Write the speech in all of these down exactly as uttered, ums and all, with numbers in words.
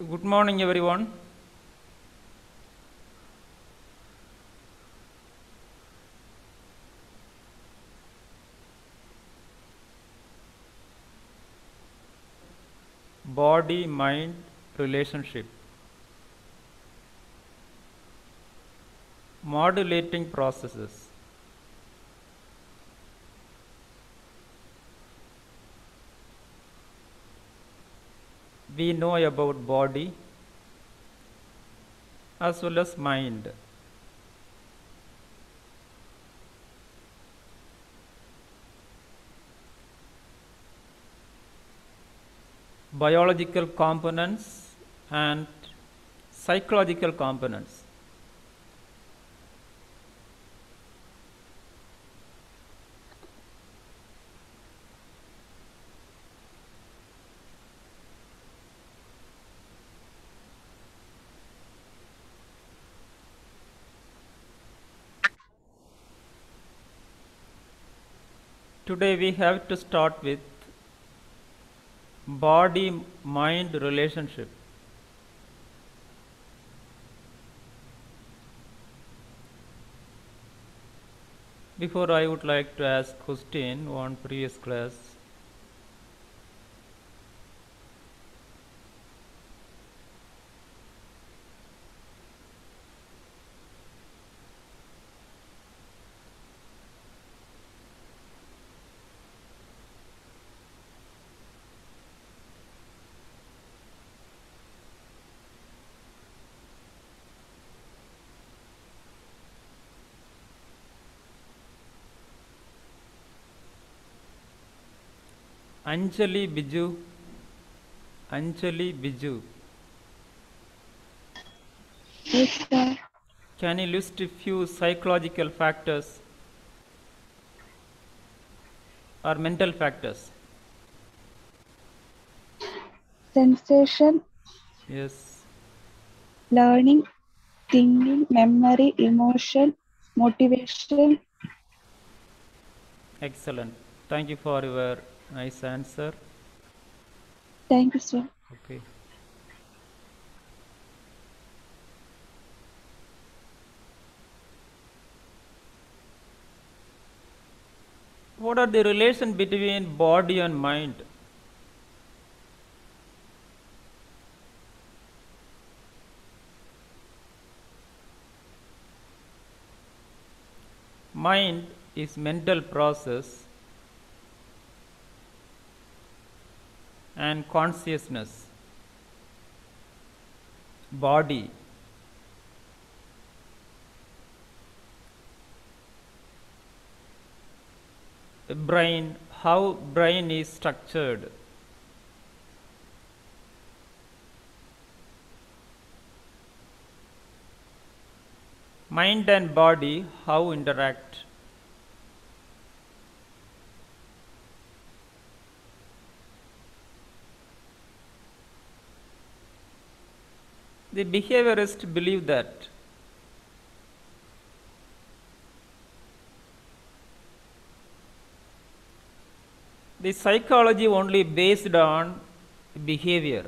Good morning, everyone. Body mind relationship. Modulating processes. We know about body as well as mind. Biological components and psychological components. Today we have to start with body-mind relationship. Before, I would like to ask question on previous class. Anjali Biju, Anjali Biju. Yes, sir. Can you list a few psychological factors or mental factors? Sensation. Yes. Learning, thinking, memory, emotion, motivation. Excellent. Thank you for your nice answer. Thank you, sir. Okay. What are the relation between body and mind? Mind is mental process and consciousness. Body the brain, how brain is structured. Mind and body, how interact. The behaviorists believe that the psychology only based on behavior.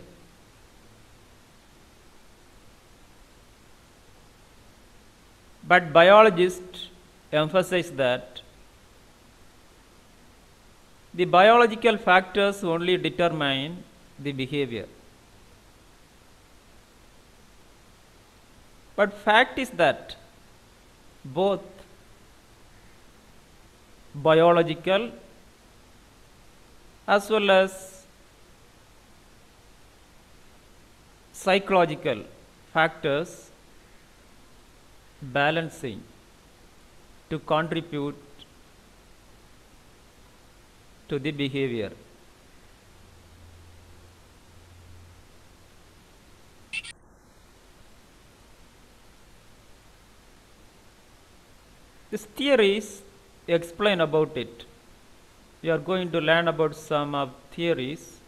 But biologists emphasize that the biological factors only determine the behavior. But fact is that both biological as well as psychological factors balancing to contribute to the behavior. This theories explain about it. We are going to learn about some of theories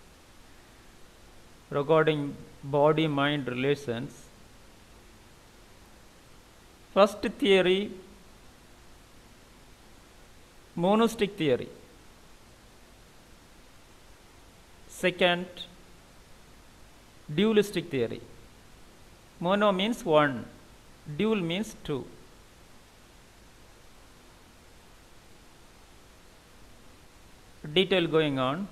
regarding body-mind relations. First theory, monistic theory. Second, dualistic theory. Mono means one, dual means two. Detail going on.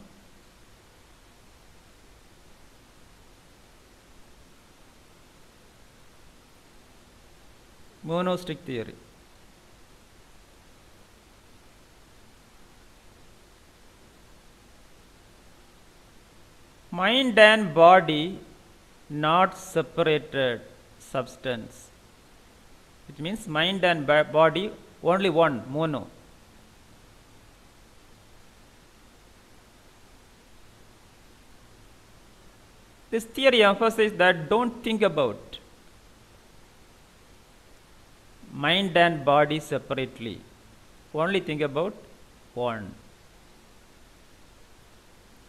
Monistic theory. Mind and body not separated substance. It means mind and body only one, mono. This theory emphasizes that don't think about mind and body separately. Only think about one.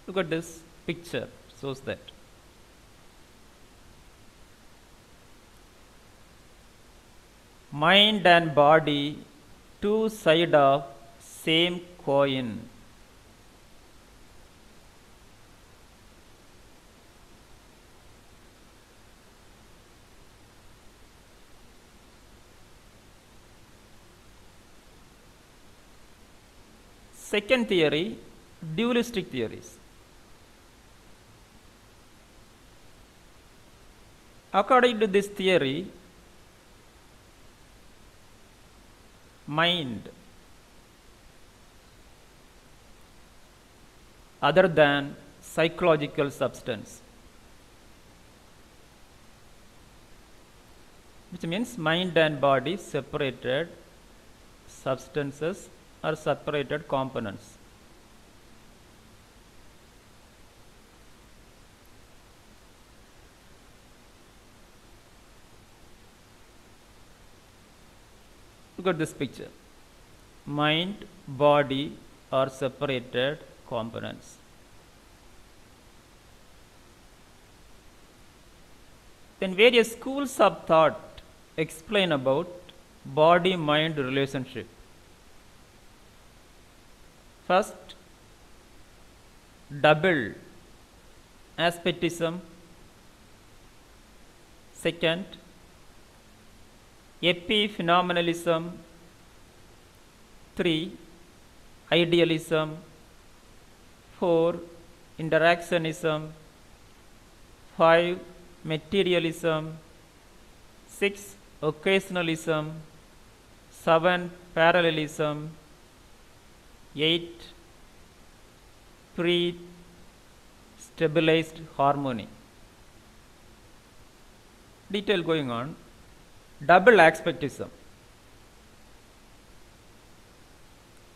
Look at this picture, shows that. Mind and body, two sides of same coin. Second theory, dualistic theories. According to this theory, mind, other than psychological substance, which means mind and body separated substances are separated components. Look at this picture. Mind, body are separated components. Then various schools of thought explain about body-mind relationship. First, double aspectism. Second, epiphenomenalism. Three, idealism. Four, interactionism. Five, materialism. Six, occasionalism. Seven, parallelism. Eight, pre-stabilized harmony. Detail going on. Double aspectism.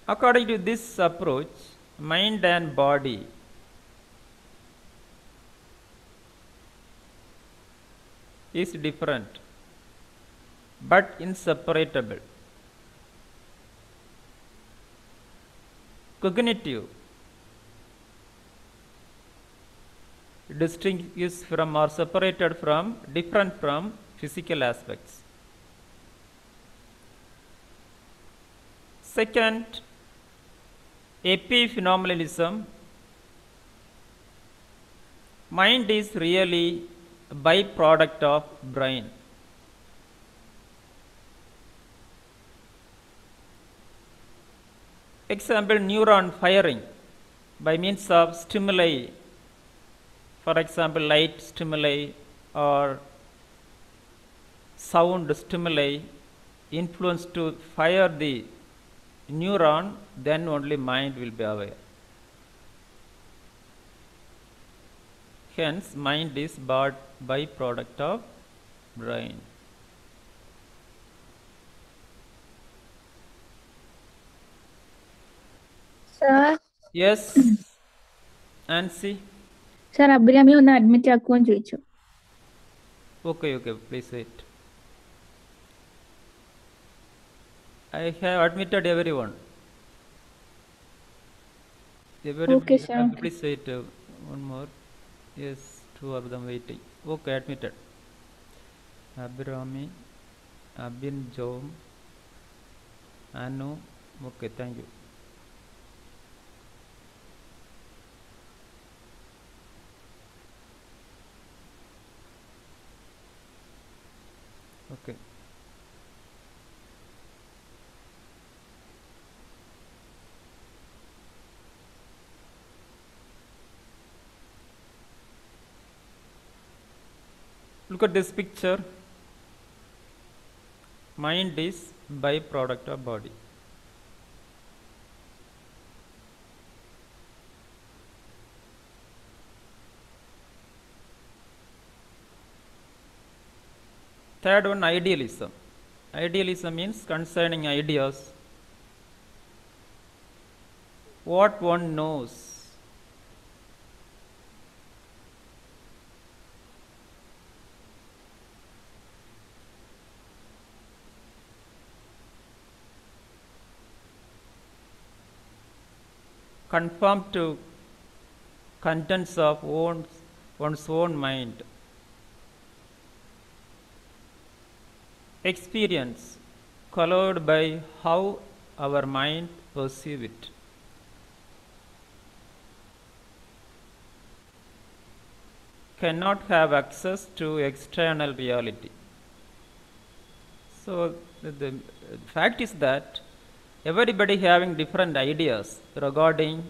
According to this approach, mind and body is different but inseparable. Cognitive distinct is from or separated from, different from physical aspects. Second, epiphenomenalism. Mind is really a byproduct of brain. Example, neuron firing by means of stimuli, for example light stimuli or sound stimuli influence to fire the neuron, then only mind will be aware. Hence mind is but byproduct of brain. Sir. Yes. Nancy. Sir, Abhirami una admit akon choichu. Okay, okay, please wait. I have admitted everyone. Everyone. Okay, sir. Please wait uh, one more. Yes, two of them waiting. Okay, admitted. Abhirami, Abin Jom, Anu. Okay, thank you. Look at this picture. Mind is byproduct of body. Third one, idealism. Idealism means concerning ideas. What one knows. Conform to contents of one's, one's own mind. Experience colored by how our mind perceives it. Cannot have access to external reality. So the, the fact is that everybody having different ideas regarding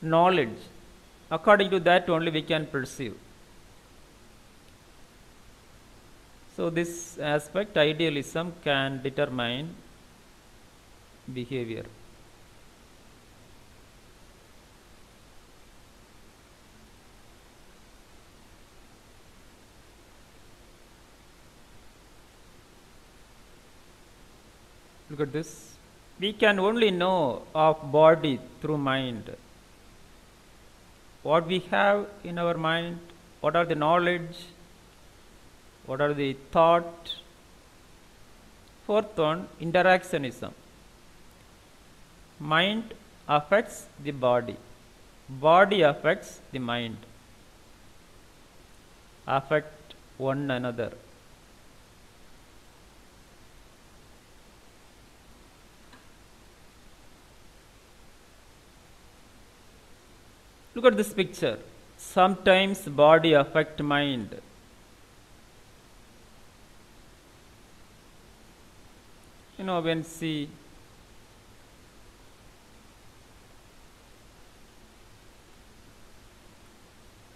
knowledge. According to that only we can perceive. So this aspect, idealism, can determine behavior. Look at this. We can only know of body through mind. What we have in our mind, what are the knowledge, what are the thought? Fourth one, interactionism. Mind affects the body. Body affects the mind. Affect one another. Look at this picture. Sometimes body affect mind. You know, when see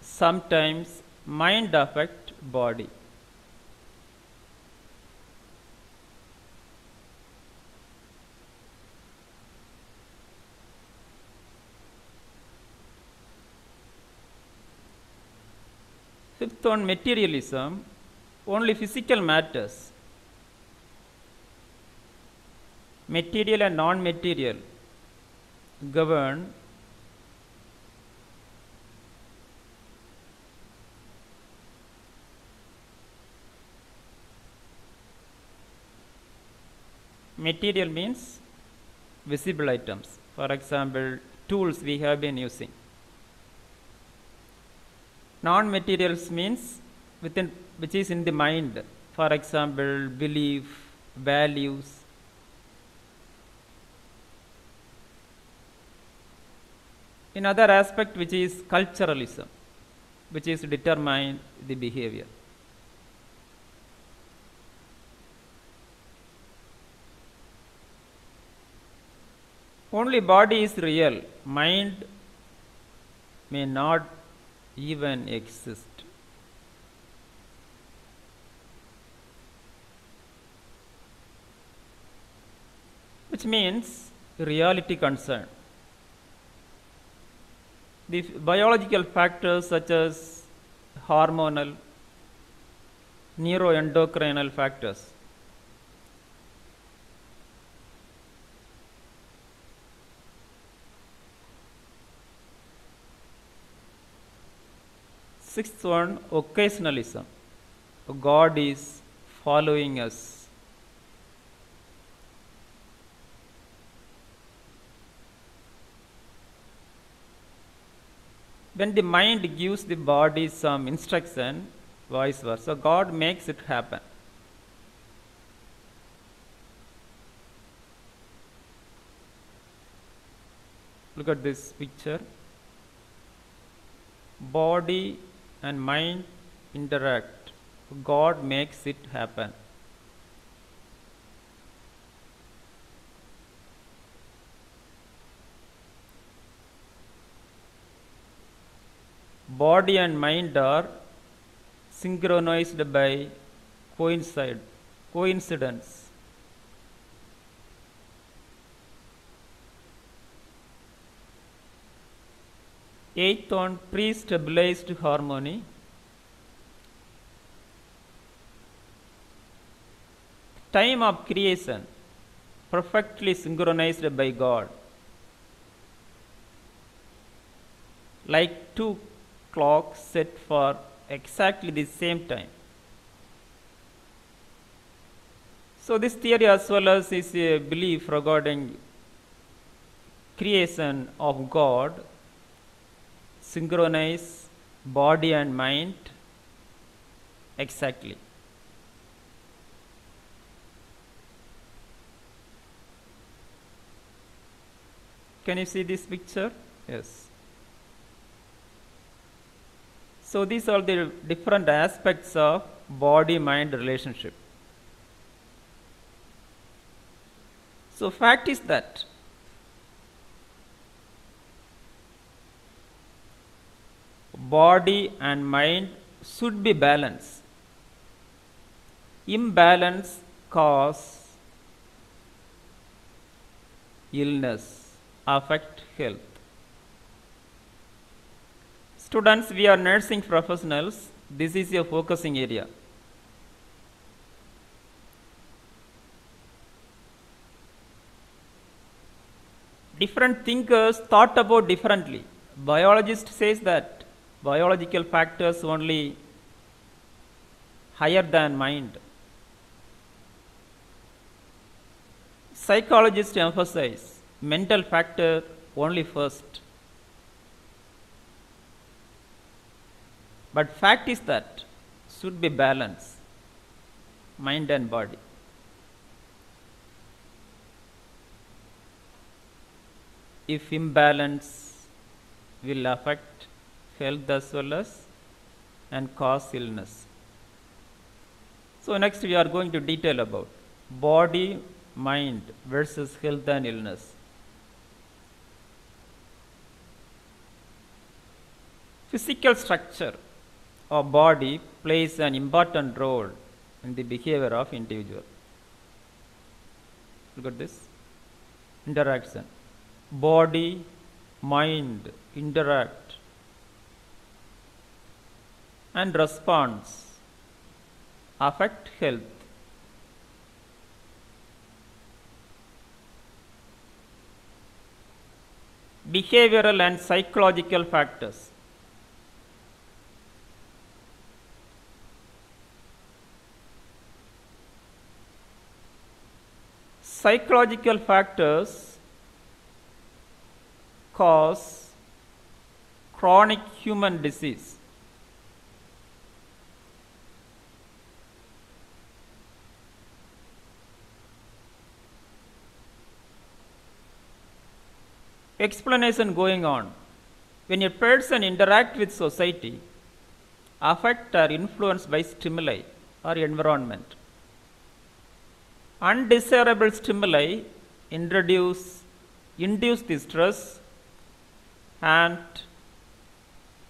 sometimes mind affect body. Fifth one, materialism, only physical matters. Material and non-material govern material means visible items. For example, tools we have been using. Non-materials means within which is in the mind. For example, belief, values. Another aspect which is culturalism, which is determine the behavior. Only body is real, mind may not even exist. Which means reality concern. The biological factors such as hormonal, neuroendocrinal factors. Sixth one, occasionalism. God is following us. When the mind gives the body some instruction, vice versa, God makes it happen. Look at this picture. Body and mind interact. God makes it happen. body and mind are synchronized by coincide coincidence. Eighth on pre-stabilized harmony. Time of creation perfectly synchronized by God, like two clocks set for exactly the same time. So this theory as well as is a belief regarding creation of God, synchronize body and mind exactly. Can you see this picture? Yes. So these are the different aspects of body-mind relationship. So fact is that body and mind should be balanced. Imbalance causes illness, affect health. Students, we are nursing professionals. This is your focusing area. Different thinkers thought about differently. Biologist says that biological factors only higher than mind. Psychologists emphasize mental factor only first. But fact is that should be balance, mind and body. If imbalance will affect health as well as and cause illness. So next we are going to detail about body, mind versus health and illness. Physical structure of body plays an important role in the behavior of individual. Look at this interaction. Body, mind interact and response, affect health. Behavioral and psychological factors. Psychological factors cause chronic human disease. Explanation going on. When a person interacts with society, affect or influenced by stimuli or environment. Undesirable stimuli introduce, induce the stress, and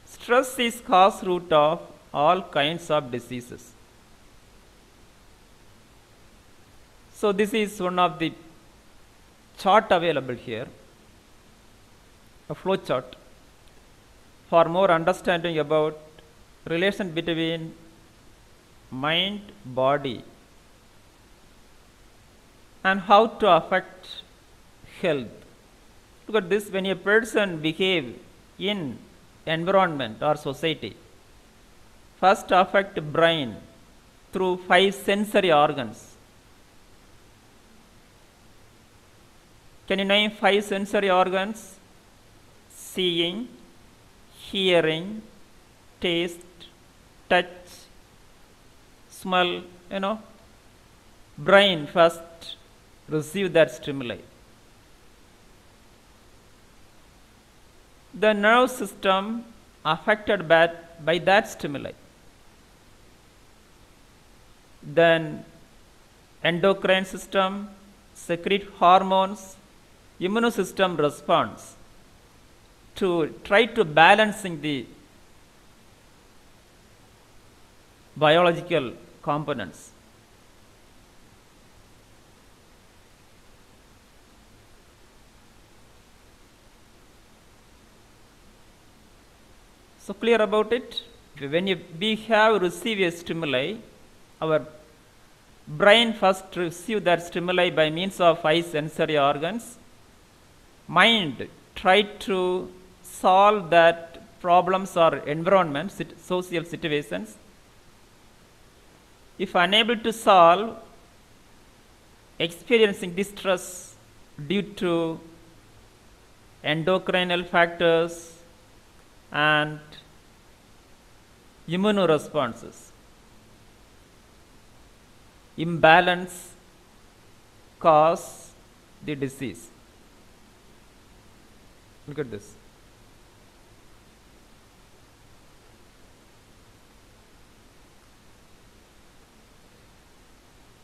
stress is cause root of all kinds of diseases. So this is one of the chart available here, a flow chart for more understanding about relation between mind, body, and how to affect health. Look at this, when a person behave in environment or society, first affect brain through five sensory organs. Can you name five sensory organs? Seeing, hearing, taste, touch, smell, you know. Brain first receive that stimuli. The nerve system affected by, by that stimuli. Then endocrine system secrete hormones, immune system responds to try to balancing the biological components. So clear about it? When you, we have received a stimuli, our brain first receives that stimuli by means of five sensory organs. Mind tries to solve that problems or environments, social situations. If unable to solve, experiencing distress due to endocrinal factors and immunoresponses, imbalance cause the disease. Look at this.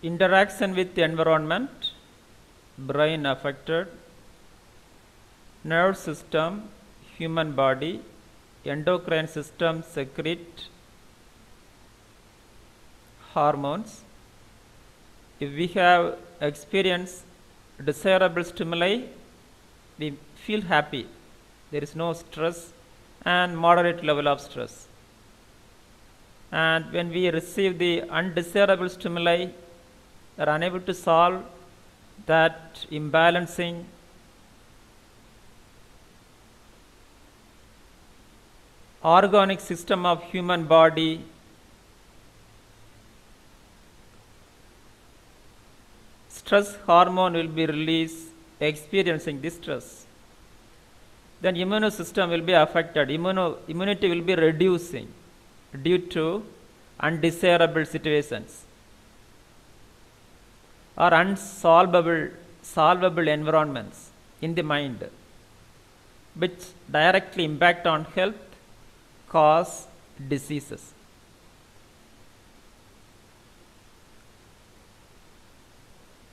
Interaction with the environment, brain affected, nerve system, human body, endocrine system secrete hormones. If we have experienced desirable stimuli, we feel happy. There is no stress and moderate level of stress. And when we receive the undesirable stimuli, are unable to solve that imbalancing, organic system of human body stress hormone will be released, experiencing distress. Then immune system will be affected, Immuno, immunity will be reducing due to undesirable situations or unsolvable solvable environments in the mind, which directly impact on health, cause diseases.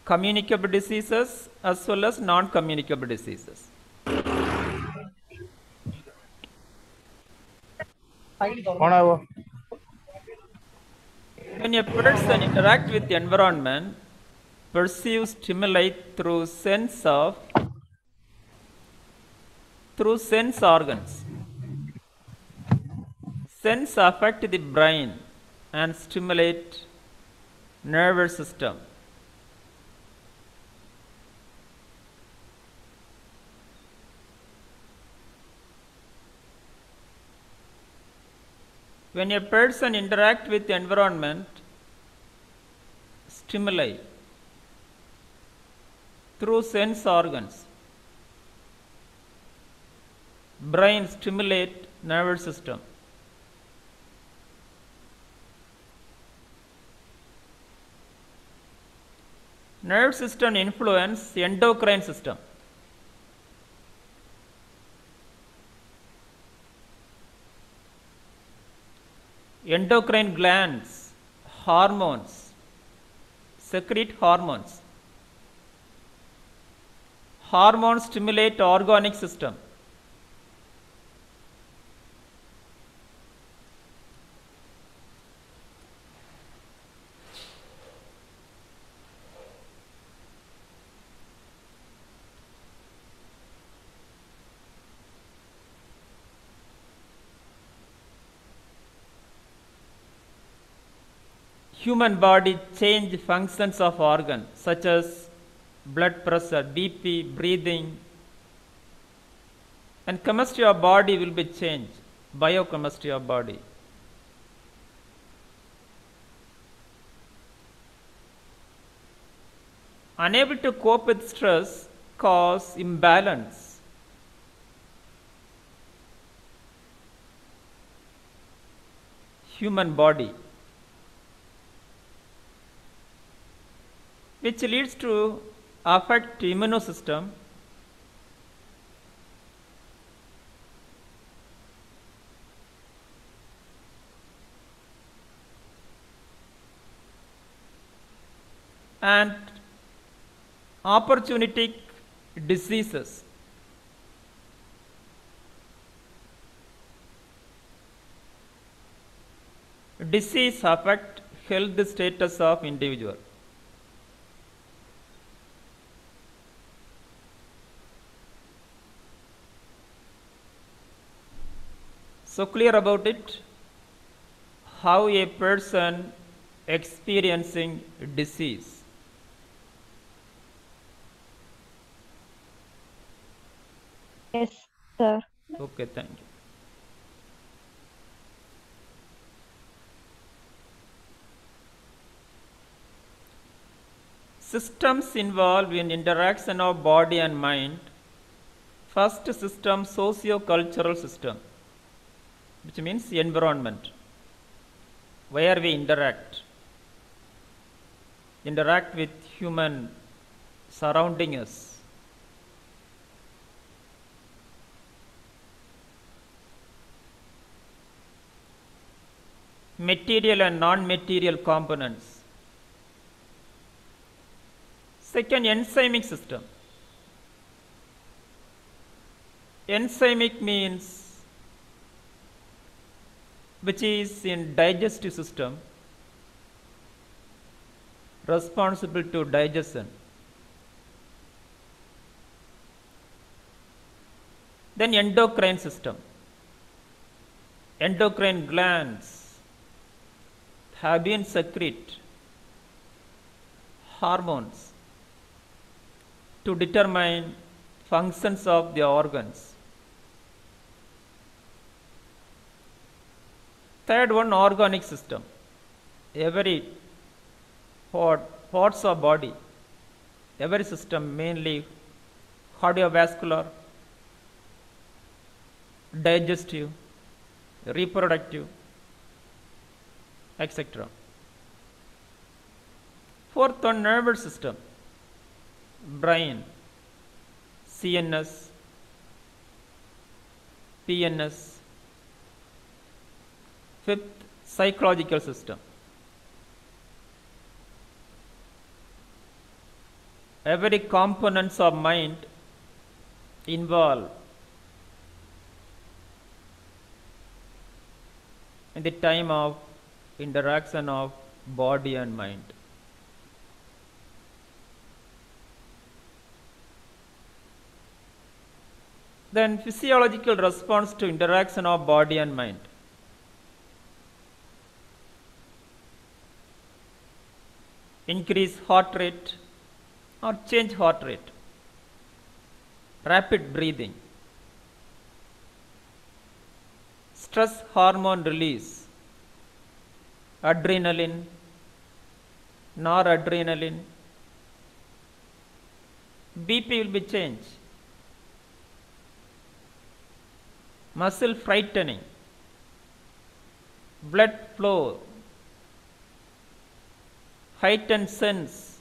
Communicable diseases as well as non-communicable diseases. When a person interacts with the environment, perceives stimuli through sense of through sense organs. Sense affect the brain and stimulate nervous system. When a person interacts with the environment, stimuli through sense organs, brain stimulate nervous system. Nerve system influence the endocrine system. Endocrine glands, hormones, secrete hormones. Hormones stimulate organic system. Human body change functions of organ such as blood pressure, B P, breathing, and chemistry of body will be changed, biochemistry of body. Unable to cope with stress cause imbalance. Human body, which leads to affect immune system, and opportunistic diseases. disease affect health status of individual? So clear about it, how a person experiencing disease . Yes sir. Okay, thank you. Systems involved in interaction of body and mind. First system, socio-cultural system, which means environment, where we interact, interact with human surrounding us. Material and non-material components. Second, enzymic system. Enzymic means which is in digestive system, responsible to digestion. Then endocrine system, endocrine glands have been secrete hormones to determine functions of the organs. Third one, organic system, every part, parts of body, every system, mainly cardiovascular, digestive, reproductive, et cetera. Fourth one, nervous system, brain, C N S, P N S. Fifth, psychological system. Every components of mind involved in the time of interaction of body and mind. Then physiological response to interaction of body and mind. Increase heart rate or change heart rate, rapid breathing, stress hormone release, adrenaline, noradrenaline, B P will be changed, muscle frightening, blood flow, heightened sense,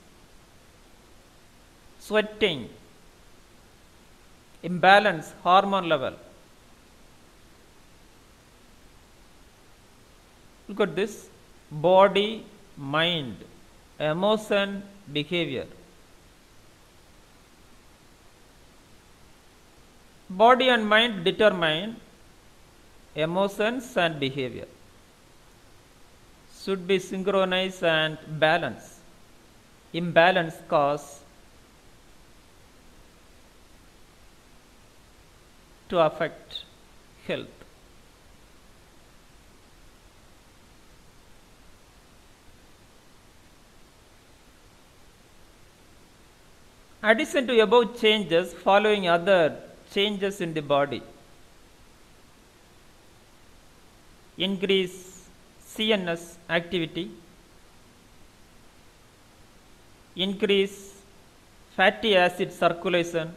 sweating, imbalance, hormone level. Look at this, body, mind, emotion, behavior. Body and mind determine emotions and behavior. Should be synchronized and balanced. Imbalance cause to affect health. Addition to above changes, following other changes in the body. Increase C N S activity, increase fatty acid circulation,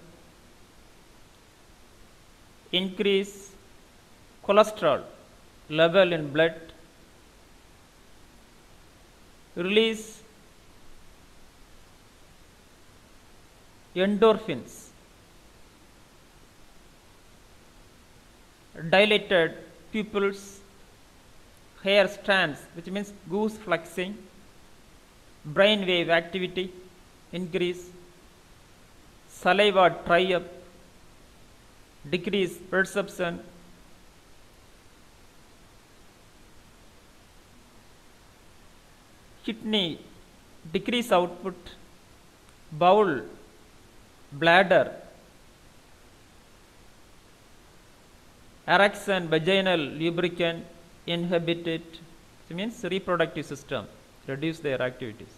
increase cholesterol level in blood, release endorphins, dilated pupils, hair strands, which means goose flexing, brain wave activity increase, saliva dry up, decrease perception, kidney decrease output, bowel, bladder, erection, vaginal, lubricant, inhibited, it means reproductive system, reduce their activities.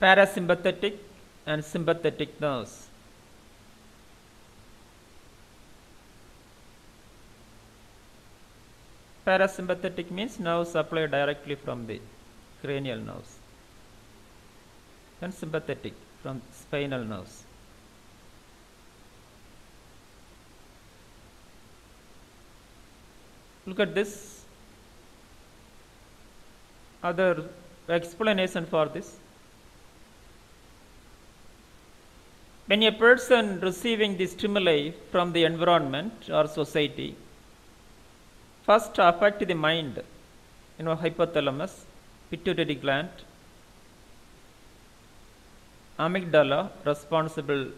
Parasympathetic and sympathetic nerves. Parasympathetic means nerves supply directly from the cranial nerves, and sympathetic from spinal nerves. Look at this. Other explanation for this. When a person receiving the stimuli from the environment or society first affect the mind, you know, hypothalamus, pituitary gland, amygdala responsible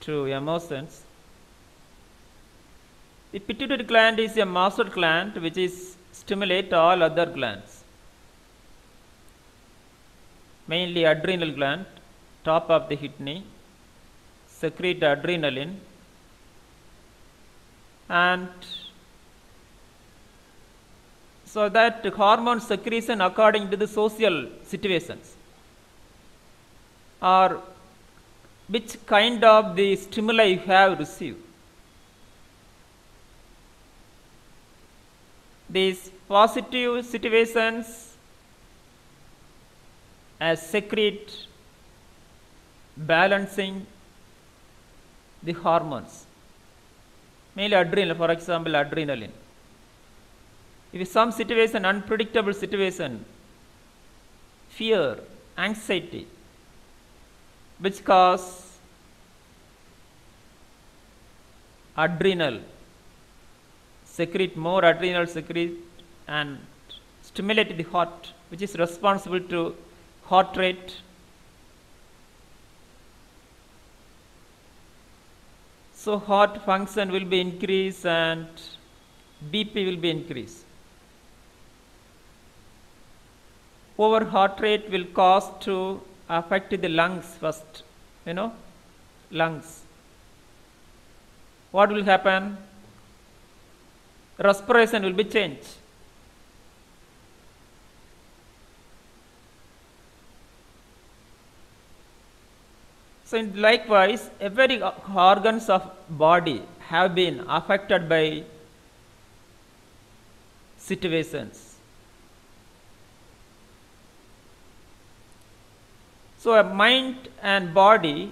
to emotions. The pituitary gland is a master gland which is stimulate all other glands, mainly adrenal gland, top of the kidney, secrete adrenaline, and so that hormone secretion according to the social situations or which kind of the stimuli you have received. These positive situations as secrete balancing the hormones, mainly adrenaline, for example adrenaline. If some situation, unpredictable situation, fear, anxiety, which cause adrenal secrete, more adrenal secrete and stimulate the heart, which is responsible to heart rate. So heart function will be increased and B P will be increased. Over heart rate will cause to affect the lungs first, you know, lungs. What will happen? Respiration will be changed. So in likewise, every organs of body have been affected by situations. So a mind and body,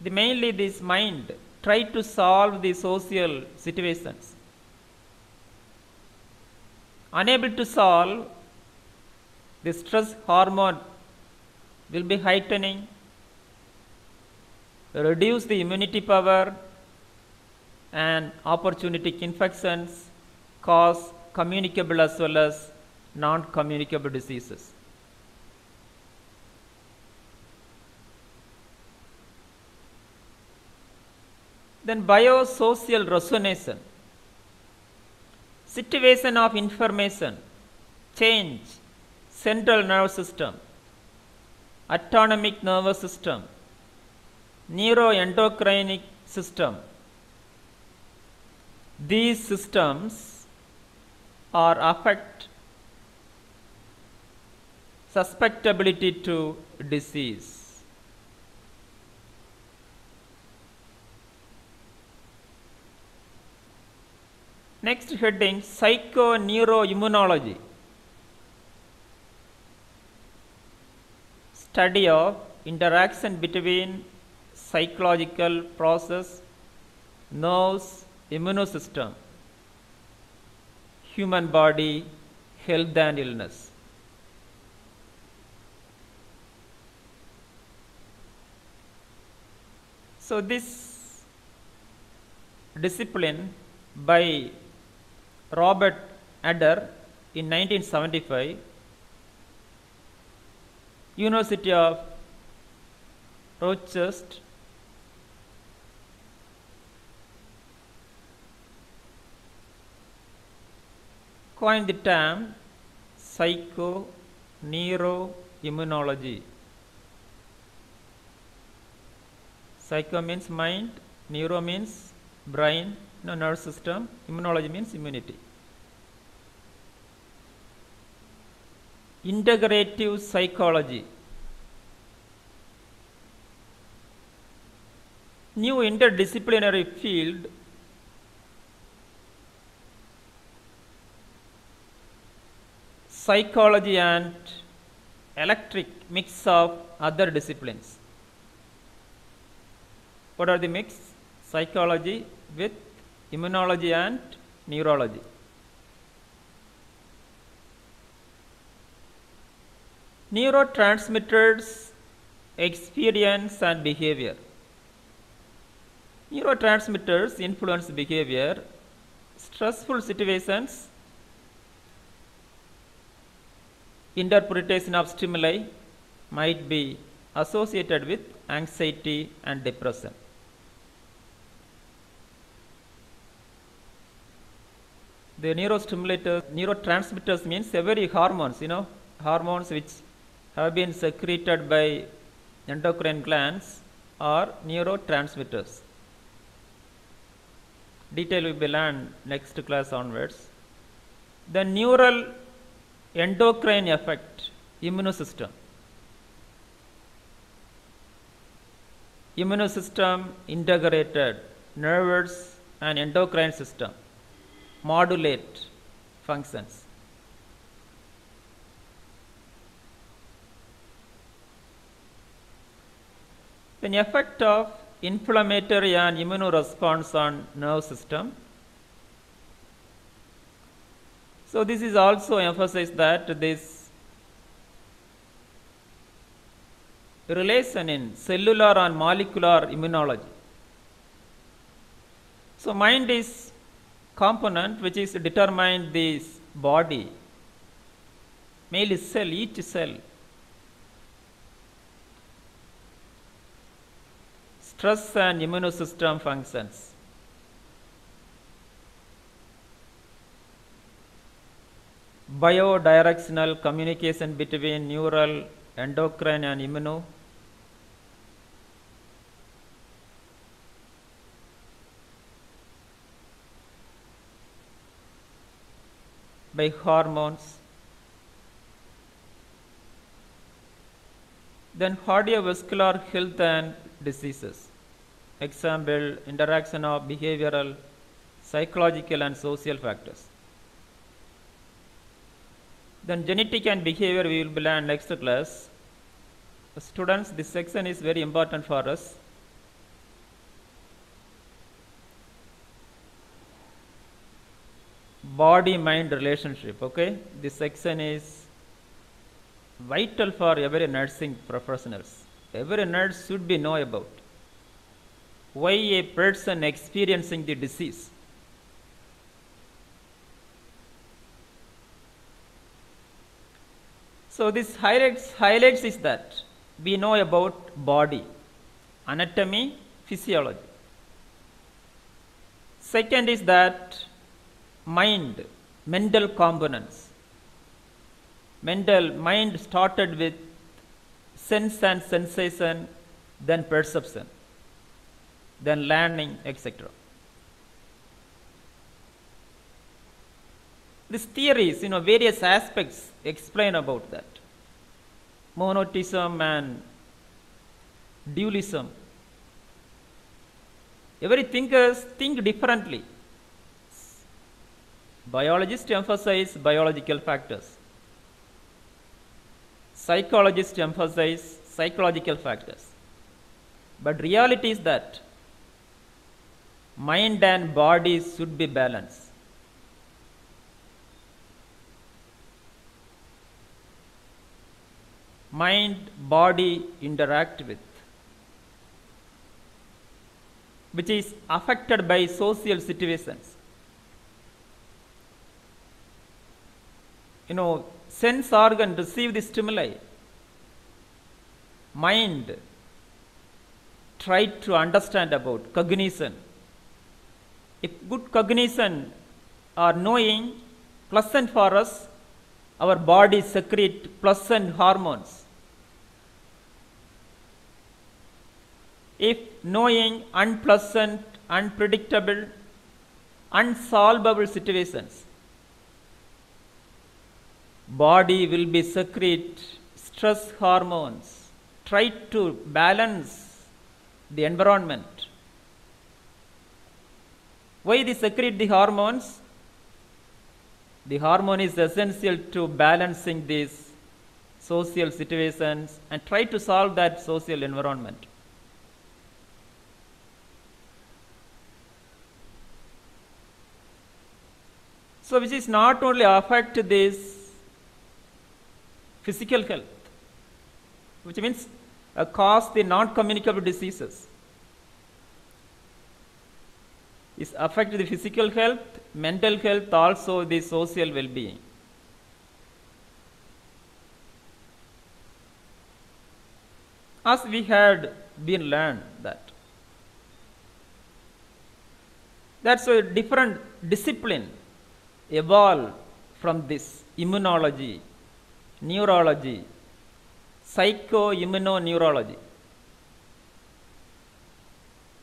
the mainly this mind try to solve the social situations. Unable to solve, the stress hormone will be heightening, reduce the immunity power and opportunistic infections, cause communicable as well as non-communicable diseases. Then biosocial resonance, situation of information, change, central nervous system, autonomic nervous system, neuroendocrine system. These systems are affect susceptibility to disease. Next heading, Psychoneuroimmunology, study of interaction between psychological process, nerves, immune system, human body, health and illness. So this discipline by Robert Adler in nineteen seventy-five, University of Rochester, coined the term psychoneuroimmunology. Psycho means mind, neuro means brain, you know, nerve system, immunology means immunity. Integrative psychology. New interdisciplinary field psychology and electric mix of other disciplines. What are the mix? Psychology with immunology and neurology. Neurotransmitters, experience and behavior. Neurotransmitters influence behavior. Stressful situations, interpretation of stimuli might be associated with anxiety and depression. The neurostimulators, neurotransmitters means every hormones, you know, hormones which have been secreted by endocrine glands are neurotransmitters. Detail will be learned next class onwards. The neural endocrine effect, immunosystem. Immunosystem integrated, nervous and endocrine system, modulate functions. The effect of inflammatory and immune response on nerve system. So this is also emphasized that this relation in cellular and molecular immunology. So mind is component which is determined this body, mainly cell, each cell. Stress and immune system functions. Biodirectional communication between neural, endocrine and immuno. By hormones. Then cardiovascular health and diseases. Example, interaction of behavioral, psychological and social factors. Then genetic and behavior we will learn next class. Students, this section is very important for us. Body-mind relationship, okay? This section is vital for every nursing professionals. Every nurse should be know about why a person experiencing the disease. So this highlights, highlights is that we know about body, anatomy, physiology. Second is that mind, mental components. Mental mind started with sense and sensation, then perception, then learning, et cetera. These theories, you know, various aspects explain about that. Monotheism and dualism. Every thinkers think differently. Biologists emphasize biological factors. Psychologists emphasize psychological factors. But reality is that mind and body should be balanced. Mind, body interact with, which is affected by social situations. You know, sense organ receive the stimuli. Mind try to understand about cognition. If good cognition or knowing, pleasant for us. Our body secretes pleasant hormones. If knowing unpleasant, unpredictable, unsolvable situations, body will be secrete stress hormones. Try to balance the environment. Why they secrete the hormones? The hormone is essential to balancing these social situations and try to solve that social environment. So which is not only affect this physical health, which means uh, cause the non-communicable diseases. It affects the physical health, mental health, also the social well-being. As we had been learned that. That's why different discipline evolved from this immunology, neurology, psycho-immunoneurology.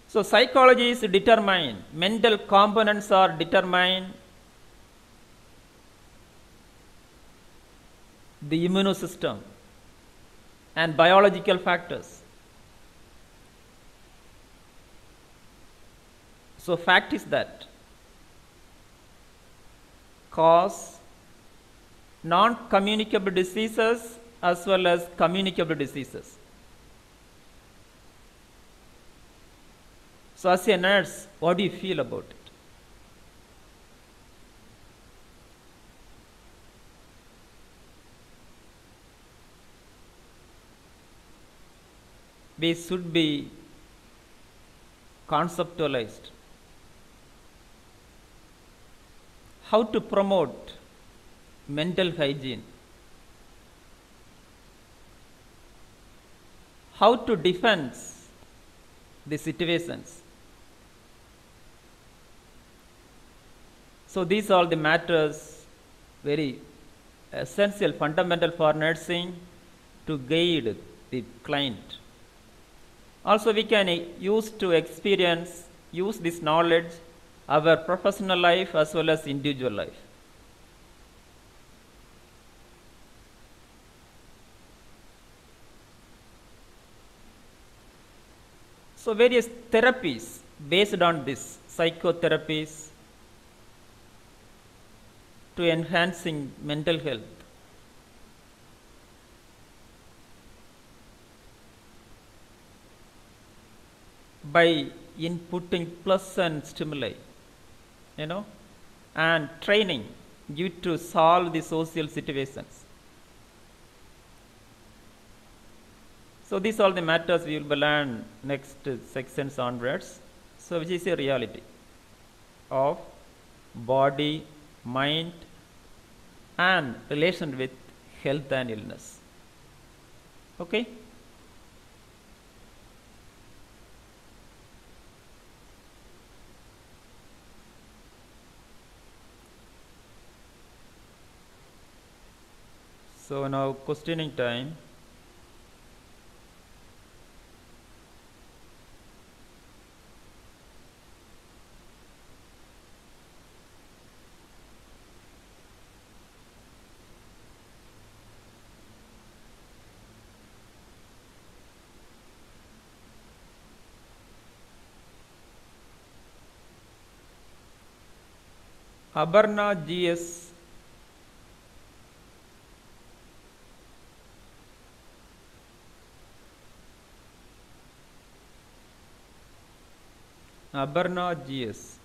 So psychology is determined, mental components are determined, the immune system and biological factors. So fact is that cause non-communicable diseases as well as communicable diseases. So as a nurse, what do you feel about it? We should be conceptualized. How to promote mental hygiene? How to defend the situations? So these are the matters very essential, fundamental for nursing to guide the client. Also we can use to experience, use this knowledge, our professional life as well as individual life. So various therapies based on this, psychotherapies, to enhancing mental health. By inputting pleasant stimuli, you know, and training you to solve the social situations. So these are the matters we will learn next sections onwards. So which is a reality of body, mind and relation with health and illness. Okay. So now questioning time. Aberna G S Aberna G S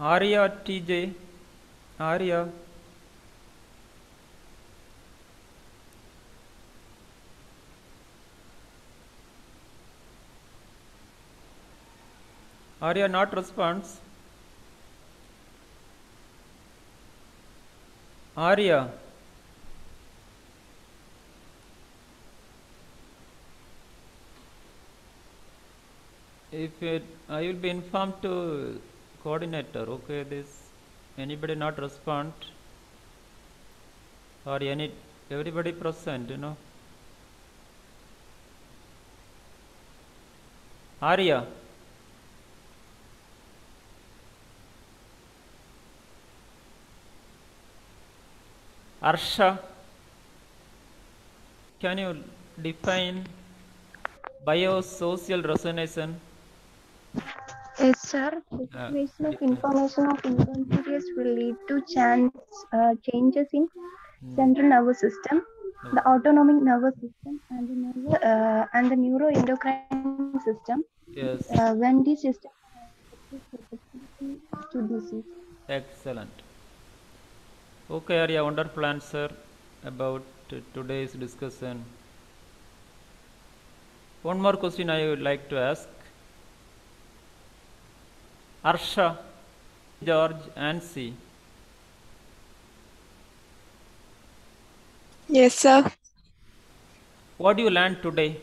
Arya T J, Arya Arya not responds. Arya if it, I will be informed to coordinator. Okay, this anybody not respond or any everybody present, you know. Arya. Arsha, can you define biosocial resonation? Yes, sir. Distribution uh, of information of incontinence will lead to chance uh, changes in hmm. central nervous system, hmm. the autonomic nervous system, and the neuro, uh, and the neuroendocrine system. Yes. Uh, when these systems are to disease. Excellent. Okay, Arya, wonderful answer about today's discussion. One more question I would like to ask. Arsha, George, Ansi. Yes, sir. What do you learn today?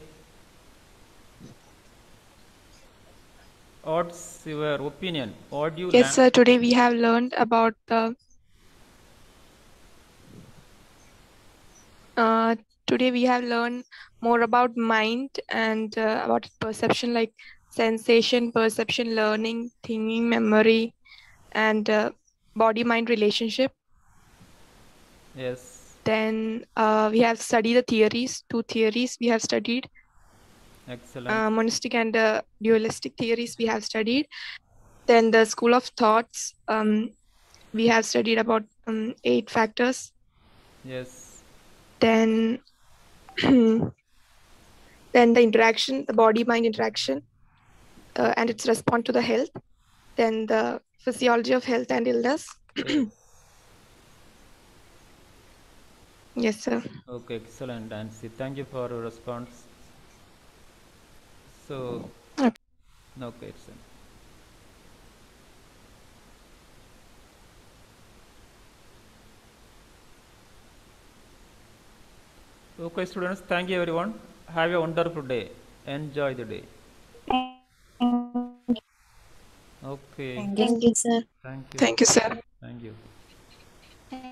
What's your opinion? What do you yes, learn? Sir. Today we have learned about the Uh, today we have learned more about mind and uh, about perception, like sensation, perception, learning, thinking, memory, and uh, body-mind relationship. Yes. Then uh, we have studied the theories, two theories we have studied. Excellent. Uh, monistic and uh, dualistic theories we have studied. Then the school of thoughts, um, we have studied about um, eight factors. Yes. Then, then the interaction, the body-mind interaction, uh, and its response to the health. Then the physiology of health and illness. Yes, sir. Okay, excellent, Nancy. Thank you for your response. So, okay, okay excellent. Okay, students, thank you everyone. Have a wonderful day. Enjoy the day. Okay. Thank you, sir. Thank you. Thank you, sir. Thank you.